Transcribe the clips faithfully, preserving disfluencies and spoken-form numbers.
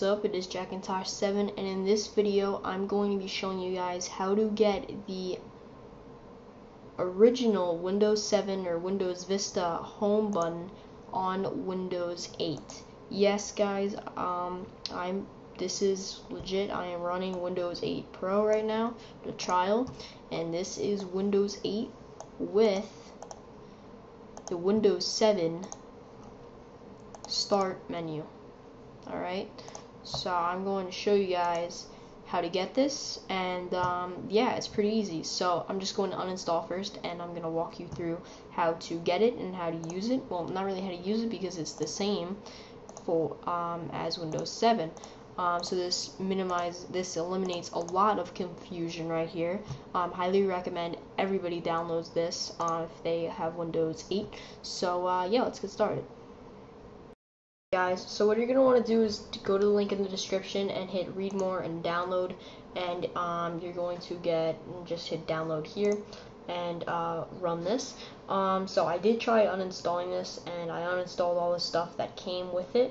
What's up? It is Jackintosh seven, and in this video I'm going to be showing you guys how to get the original Windows seven or Windows Vista home button on Windows eight. Yes guys, um I'm this is legit. I am running Windows eight Pro right now, the trial, and this is Windows eight with the Windows seven start menu. Alright, so I'm going to show you guys how to get this, and um, yeah, it's pretty easy. So I'm just going to uninstall first, and I'm going to walk you through how to get it and how to use it. Well, not really how to use it, because it's the same for um, as Windows seven. Um, so this minimize this eliminates a lot of confusion right here. Um, highly recommend everybody downloads this uh, if they have Windows eight. So uh, yeah, let's get started. Guys, so what you're going to want to do is to go to the link in the description and hit read more and download, and um, you're going to get just hit download here and uh, run this. Um, so I did try uninstalling this, and I uninstalled all the stuff that came with it,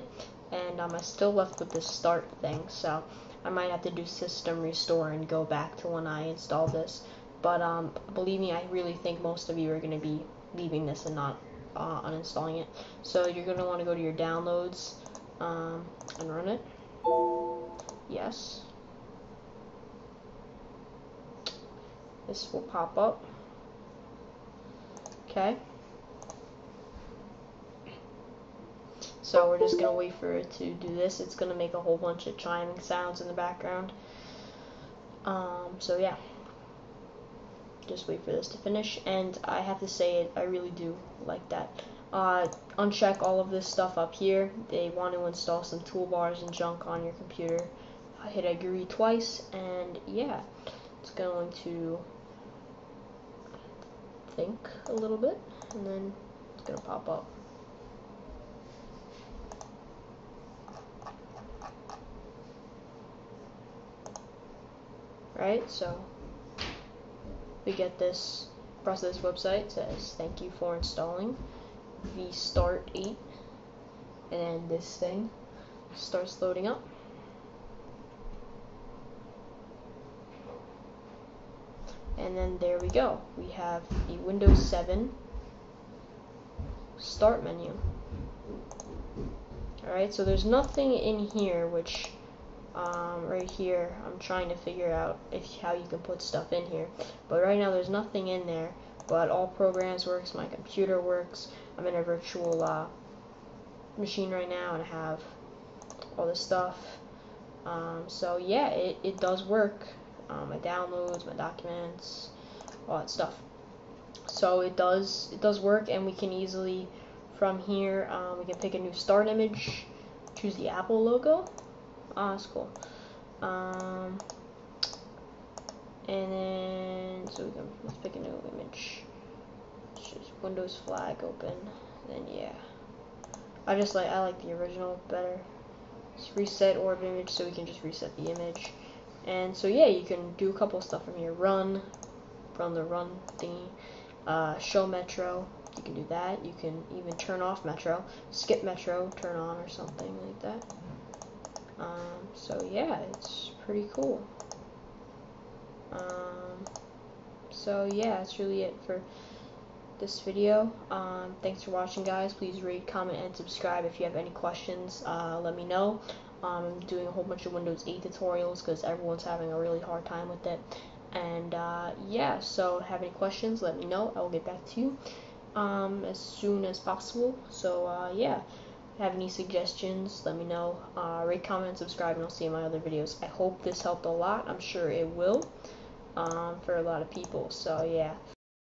and um, I still left with this start thing, so I might have to do system restore and go back to when I installed this. But um, believe me, I really think most of you are going to be leaving this and not Uh, uninstalling it. So you're going to want to go to your downloads um, and run it. Yes, this will pop up. Okay, so we're just going to wait for it to do this. It's going to make a whole bunch of chiming sounds in the background, um, so yeah, just wait for this to finish. And I have to say it, I really do like that. Uh, uncheck all of this stuff up here. They want to install some toolbars and junk on your computer. I hit agree twice, and yeah, it's going to think a little bit, and then it's going to pop up. Right, so we get this across this website. It says thank you for installing V start eight, and this thing starts loading up. And then there we go. We have the Windows seven start menu. Alright, so there's nothing in here which Um, right here, I'm trying to figure out if how you can put stuff in here, but right now there's nothing in there. But all programs works, my computer works. I'm in a virtual uh, machine right now, and I have all this stuff. Um, so yeah, it, it does work. Um, my downloads, my documents, all that stuff. So it does it does work, and we can easily from here um, we can pick a new start image, choose the Apple logo. Ah, that's cool. Um, and then, so we can, let's pick a new image. Let's just Windows flag open. Then yeah, I just like I like the original better. Let's reset orb image, so we can just reset the image. And so yeah, you can do a couple stuff from here. Run, run the run thingy. Uh, show metro. You can do that. You can even turn off metro. Skip metro. Turn on or something like that. Um, so yeah, it's pretty cool. Um, so yeah, that's really it for this video. Um, thanks for watching, guys. Please rate, comment, and subscribe. If you have any questions, uh, let me know. Um, I'm doing a whole bunch of Windows eight tutorials because everyone's having a really hard time with it. And uh, yeah, so have any questions, let me know. I will get back to you um, as soon as possible. So uh, yeah. Have any suggestions, let me know. Uh, rate, comment, subscribe, and I'll see you in my other videos. I hope this helped a lot. I'm sure it will um, for a lot of people. So yeah.